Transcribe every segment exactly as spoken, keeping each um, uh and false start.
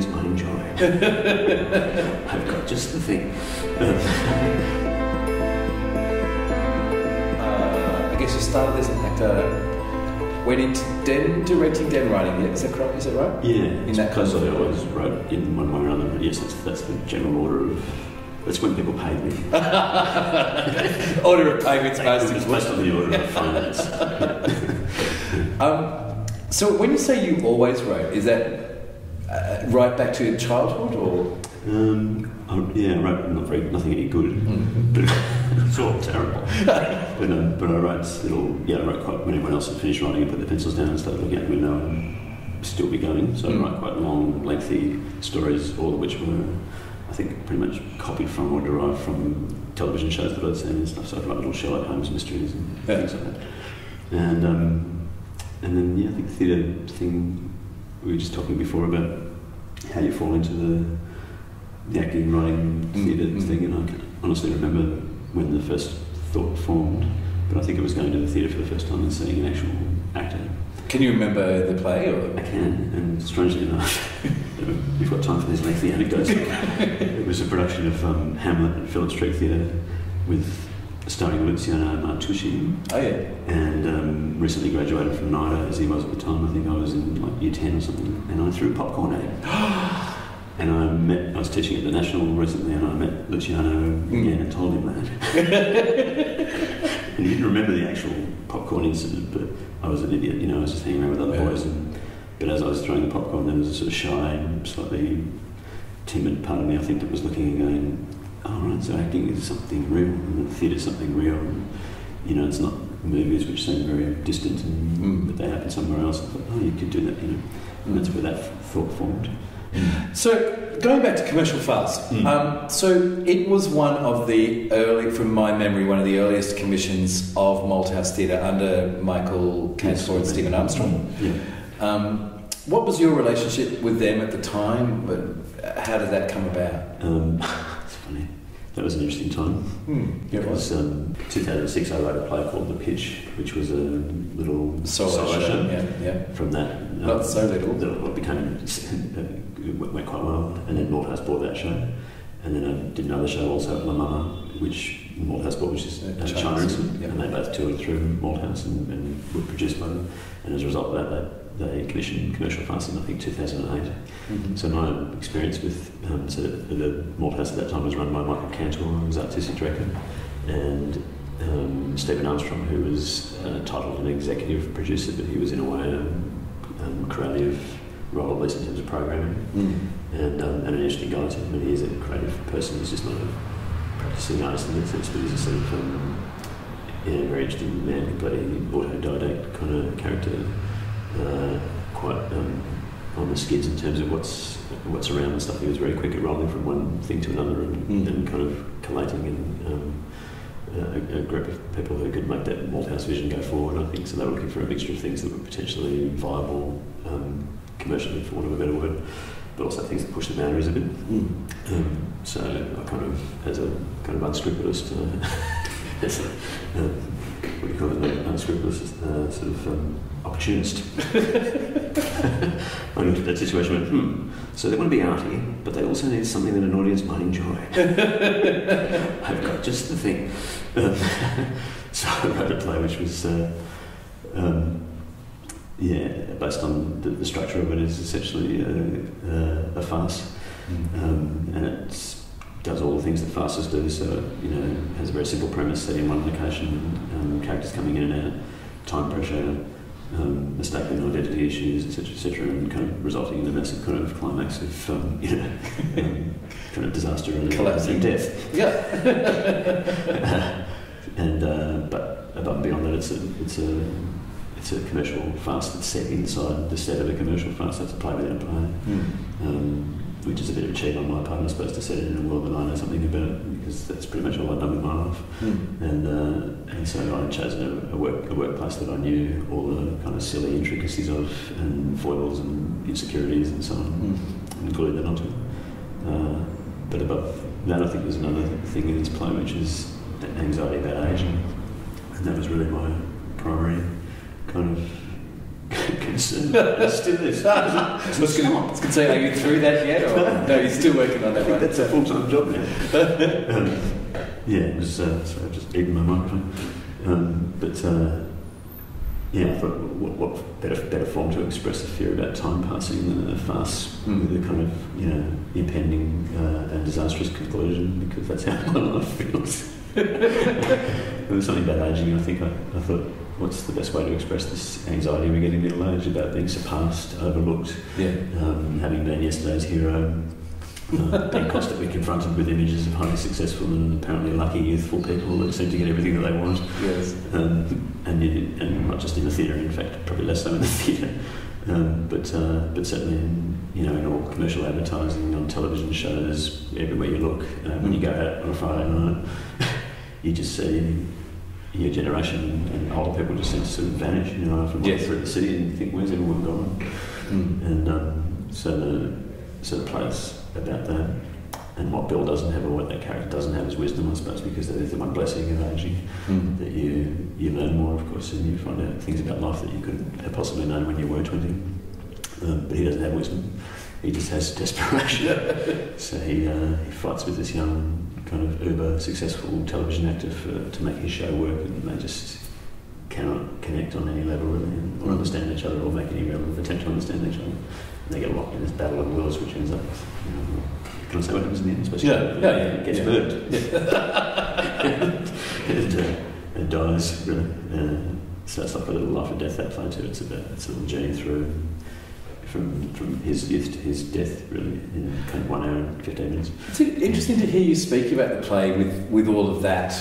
is mine joy. I've got just the thing. uh, I guess you started as an actor. Went into then directing, then writing. Yeah, is that correct? Is that right? Yeah, in that because I always wrote in one way or another. But yes, that's that's the general order of. That's when people paid me. Order of payments, basically. Most of the order of finance. um, so when you say you always wrote, is that uh, right back to your childhood or? Um, I, yeah, I wrote not very, nothing any good. Mm. But it's all terrible. but, um, but I wrote little. Yeah, I wrote quite. When everyone else had finished writing, I put the pencils down and started looking out the window and still be going. So mm. I write quite long, lengthy stories, all of which were. I think pretty much copied from or derived from television shows that I'd seen and stuff. So I've like little Sherlock Holmes mysteries and yeah. things like that. And um, and then yeah, I think the theatre thing we were just talking before about how you fall into the the acting, writing, theatre mm-hmm. thing. And I can honestly remember when the first thought formed, but I think it was going to the theatre for the first time and seeing an actual actor. Can you remember the play? Or? I can, and strangely enough, we've got time for these lengthy anecdotes. It was a production of um, Hamlet at Philip Street Theatre with starring Luciano Martucci. Oh yeah. And um, recently graduated from NIDA as he was at the time. I think I was in like year ten or something, and I threw popcorn at him. And I met. I was teaching at the National recently, and I met Luciano again mm. and told him that. And he didn't remember the actual popcorn incident, but I was an idiot, you know, I was just hanging around with other yeah. boys. And, but as I was throwing the popcorn, there was a sort of shy, slightly timid part of me, I think, that was looking and going, oh, right, so acting is something real, and theatre's something real. And, you know, it's not movies which seem very distant, and, mm. but they happen somewhere else. I thought, oh, you could do that, you know. And mm. that's where that thought formed. So, going back to Commercial Farce, mm. um, so it was one of the early, from my memory, one of the earliest commissions of Malthouse Theatre under Michael Kantor and Stephen Armstrong. Yeah. Um, what was your relationship with them at the time? How did that come about? Um, it's funny. That was an interesting time. Mm, it was. Um, two thousand six, I wrote a play called The Pitch, which was a little solo, solo show. show. Yeah, yeah. From that, um, not so little. That became it went quite well, and then Malthouse bought that show, and then I did another show also at My Mama, which Malthouse bought, which is uh, China, yeah. and they both toured through Malthouse and, and were produced by them, and as a result of that, they. They commissioned Commercial Farce in I think two thousand eight. Mm-hmm. So my experience with um, so the Malthouse at that time was run by Michael Kantor, who was artistic director, and um, Stephen Armstrong, who was uh, titled an executive producer, but he was in a way a um, creative role, at least in terms of programming, mm-hmm. and, um, and an interesting guy to him. And he is a creative person. He's just not a practicing artist in that sense, but he's a sort of um, yeah, very interesting man, completely autodidact kind of character. Uh, quite um, on the skids in terms of what's what's around and stuff. He was very quick at rolling from one thing to another and, mm. and kind of collating and um, a, a group of people who could make that Malthouse vision go forward, I think. So they were looking for a mixture of things that were potentially viable um, commercially, for want of a better word, but also things that push the boundaries a bit. Mm. Um, so I kind of, as a kind of unscrupulous, uh, as a, uh, what do you call it, unscrupulous uh, sort of... Um, opportunist. I looked at that situation and went, hmm, so they want to be arty, but they also need something that an audience might enjoy. I've got just the thing. Um, so I wrote a play which was, uh, um, yeah, based on the, the structure of it is essentially a, a, a farce, mm-hmm. um, and it does all the things that farces do, so it, you know, has a very simple premise, set in one location, um, characters coming in and out, time pressure, Um, mistaken identity issues, et cetera, et cetera, and kind of resulting in a massive kind of climax of, um, you know, um, kind of disaster and collapsing death. Yeah. uh, and uh, but above and beyond that, it's a it's a it's a commercial farce that's set inside the set of a commercial farce. That's a play within a play, mm. um, which is a bit of a cheat on my part. I'm supposed to set it in a world that I know something about because that's pretty much all I've done with my life, mm. and. Uh, And so I'd chosen a, a, work, a workplace that I knew all the kind of silly intricacies of and foibles and insecurities and so on, mm. and glued that onto it. Uh, but above that, I think there's another thing in this play, which is anxiety about age. And that was really my primary kind of It's, it's still is. What's going on? I was going to say, are you through that yet? Or? No, you're still working on that. I think right? That's a full-time job now. um, yeah, it was. Uh, sorry, I've just eaten my microphone. Um, but uh, yeah, I thought, what, what better, better form to express a fear about time passing than a farce mm. with a kind of you know impending uh, and disastrous conclusion, because that's how my life feels. There was something about ageing. I think I, I thought, what's the best way to express this anxiety we get in middle age about being surpassed, overlooked, yeah. um, having been yesterday's hero, uh, being constantly confronted with images of highly successful and apparently lucky youthful people that seem to get everything that they want. Yes. Um, and, in, and not just in the theatre, in fact, probably less so in the theatre, um, but uh, but certainly in, you know, in all commercial advertising, on television shows, everywhere you look. Uh, when you go out on a Friday night, you just see your generation and older people just seem to sort of vanish, you know, after walking yes. through the city, and you think, where's everyone gone? Mm. And um, so the so the play's about that, and what Bill doesn't have or what that character doesn't have is wisdom, I suppose, because that is the one blessing of ageing, mm. that you you learn more, of course, and you find out things about life that you couldn't have possibly known when you were twenty. Um, but he doesn't have wisdom; he just has desperation. So he uh, he fights with this young, kind of uber successful television actor for, to make his show work, and they just cannot connect on any level really, or mm. understand each other, or make any relevant attempt to understand each other. And they get locked in this battle of wills, which ends up, you know, can I say what happens in the end? Especially yeah, yeah, yeah, it gets yeah. burned. Yeah. and, uh, it dies really. Uh, so it's like a little life and death that play too. It's about it's a little journey through From, from his youth to his death, really, in kind of one hour and fifteen minutes. It's interesting to hear you speak about the play with, with all of that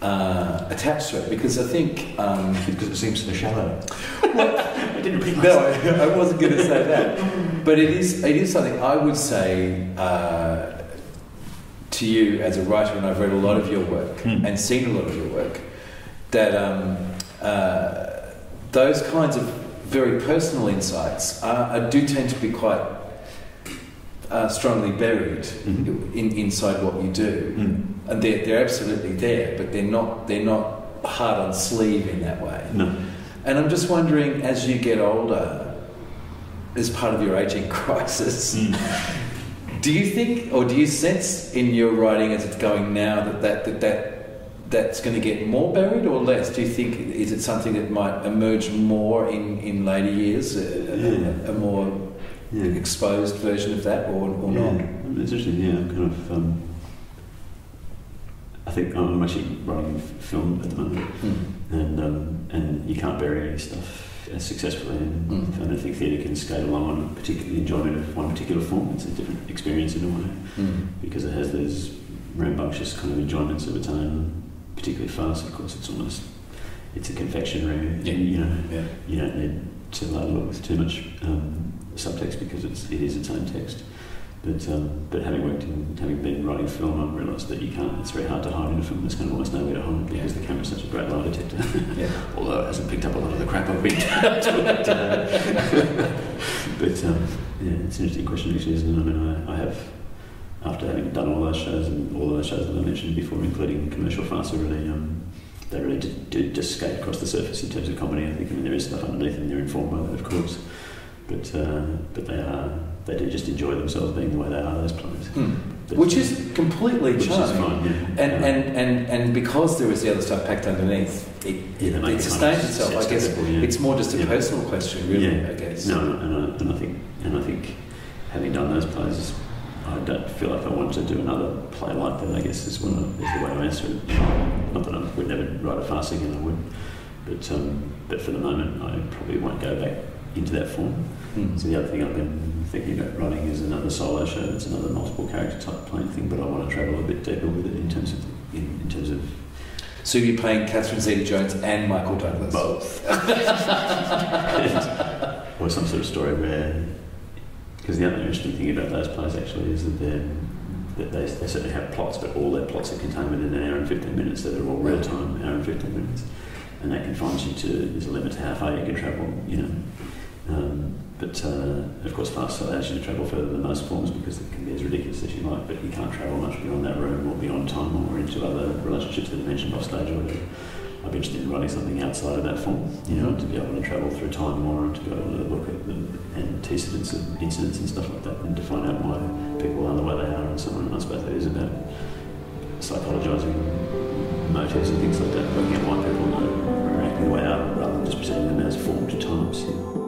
uh, attached to it, because I think... Um, because it seems so shallow. Well, I didn't really no, I, I wasn't going to say that. But it is, it is something I would say uh, to you as a writer, and I've read a lot of your work mm. and seen a lot of your work, that um, uh, those kinds of very personal insights uh, do tend to be quite uh, strongly buried mm-hmm. in, inside what you do, mm. and they're, they're absolutely there, but they're not they're not hard on sleeve in that way. No. And I'm just wondering, as you get older, as part of your ageing crisis, mm. do you think, or do you sense in your writing as it's going now, that that that, that that's going to get more buried or less? Do you think, is it something that might emerge more in, in later years, a, yeah. a, a more yeah. exposed version of that, or, or yeah. not? It's interesting, yeah, I'm kind of... Um, I think I'm actually writing film at the moment, mm. and um, and you can't bury any stuff as successfully, and mm. I don't think theatre can skate along on particularly enjoyment of one particular form. It's a different experience in a way, mm. because it has those rambunctious kind of enjoyments of its own, particularly fast, of course. It's almost, it's a confectionery, yeah. you know, yeah. you don't need to ladle it with too much um, subtext, because it's, it is its own text. But um, but having worked in, having been writing film, I've realised that you can't, it's very hard to hide in a film. There's kind of almost nowhere to hide, because yeah. the camera's such a great lie detector, yeah. although it hasn't picked up a lot of the crap I've been talking about. But um, yeah, it's an interesting question, actually, isn't it? I mean, I, I have, after having done all those shows, and all those shows that I mentioned before, including Commercial Farce, really, um, they really did, did just skate across the surface in terms of comedy, I think. I mean, there is stuff underneath, and they're informed by that, of course. But uh, but they are, they do just enjoy themselves being the way they are, those plays. Mm. Which is completely which charming. Is fine, yeah. and, yeah. and, and, and because there is the other stuff packed underneath, it, yeah, it sustains itself, I guess. People, yeah. It's more just a yeah. personal question, really, yeah. I guess. No, and I, and, I think, and I think having done those plays, I don't feel like I want to do another play like that, I guess, is, what I, is the way I answer it. Not that I would never write a farce again, I would. But um, but for the moment, I probably won't go back into that form. Mm. So the other thing I've been thinking about writing is another solo show. It's another multiple character type playing thing, but I want to travel a bit deeper with it in terms of... In, in terms of so you're playing Catherine Zeta-Jones and Michael Douglas? Both. and, or some sort of story where... Because the other interesting thing about those plays, actually, is that, that they, they certainly have plots, but all their plots are contained within an hour and fifteen minutes, so they're all real time, an hour and fifteen minutes, and that confines you to, there's a limit to how far you can travel, you know. Um, but uh, of course, farce allows you to travel further than most forms, because it can be as ridiculous as you like, but you can't travel much beyond that room, or beyond time, or into other relationships that are mentioned off stage or whatever. I'd be interested in writing something outside of that form, you know, to be able to travel through time more and to be able to look at them and incidents and incidents and stuff like that, and to find out why people are the way they are and so on. And I suppose that is about psychologising motives and things like that, looking at why people are acting the way they are rather than just presenting them as formed times. You know.